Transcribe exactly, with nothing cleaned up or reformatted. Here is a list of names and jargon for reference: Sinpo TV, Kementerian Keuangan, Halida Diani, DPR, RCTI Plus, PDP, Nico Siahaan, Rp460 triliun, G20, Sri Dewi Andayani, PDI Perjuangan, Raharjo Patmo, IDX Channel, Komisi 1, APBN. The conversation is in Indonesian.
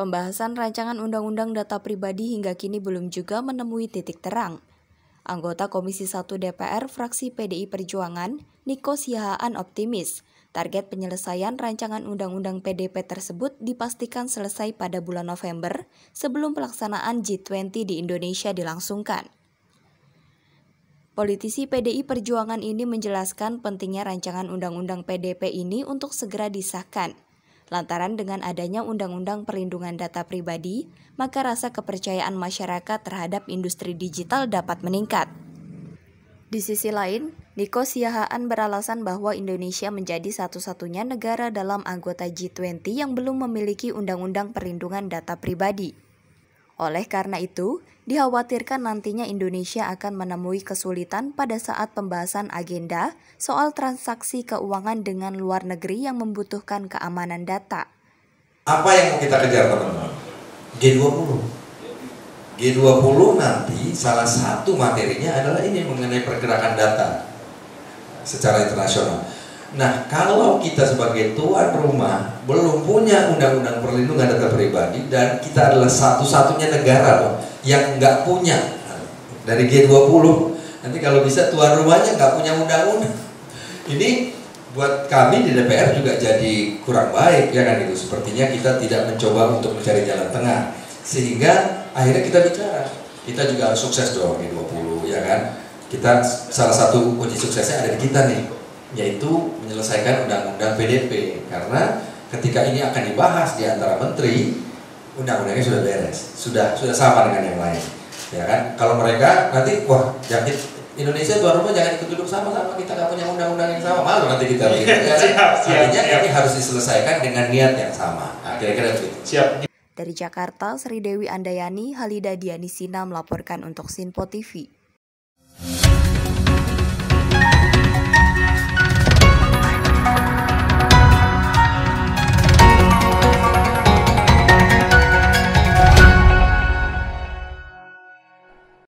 Pembahasan rancangan Undang-Undang Data Pribadi hingga kini belum juga menemui titik terang. Anggota Komisi satu D P R fraksi P D I Perjuangan, Nico Siahaan optimis, target penyelesaian rancangan Undang-Undang P D P tersebut dipastikan selesai pada bulan November sebelum pelaksanaan G dua puluh di Indonesia dilangsungkan. Politisi P D I Perjuangan ini menjelaskan pentingnya rancangan Undang-Undang P D P ini untuk segera disahkan. Lantaran dengan adanya Undang-Undang Perlindungan Data Pribadi, maka rasa kepercayaan masyarakat terhadap industri digital dapat meningkat. Di sisi lain, Nico Siahaan beralasan bahwa Indonesia menjadi satu-satunya negara dalam anggota G dua puluh yang belum memiliki Undang-Undang Perlindungan Data Pribadi. Oleh karena itu, dikhawatirkan nantinya Indonesia akan menemui kesulitan pada saat pembahasan agenda soal transaksi keuangan dengan luar negeri yang membutuhkan keamanan data. Apa yang mau kita kejar, teman-teman? G dua puluh. G dua puluh nanti salah satu materinya adalah ini mengenai pergerakan data secara internasional. Nah, kalau kita sebagai tuan rumah belum punya undang-undang perlindungan data pribadi dan kita adalah satu-satunya negara loh yang nggak punya dari G dua puluh, nanti kalau bisa tuan rumahnya nggak punya undang-undang, ini buat kami di D P R juga jadi kurang baik, ya kan? Itu sepertinya kita tidak mencoba untuk mencari jalan tengah sehingga akhirnya kita bicara, kita juga harus sukses dong G dua puluh, ya kan? Kita salah satu kunci suksesnya ada di kita nih, yaitu menyelesaikan undang-undang P D P, karena ketika ini akan dibahas di antara menteri, undang-undangnya sudah beres, sudah sudah sama dengan yang lain, ya kan? Kalau mereka nanti, wah, jangan Indonesia tuan rumah jangan ikut duduk sama-sama, kita nggak punya undang-undang yang sama, malu nanti kita bikin. Artinya ini harus diselesaikan dengan niat yang sama. Kira-kira begitu. Siap. Dari Jakarta, Sri Dewi Andayani, Halida Diani melaporkan untuk Sinpo T V.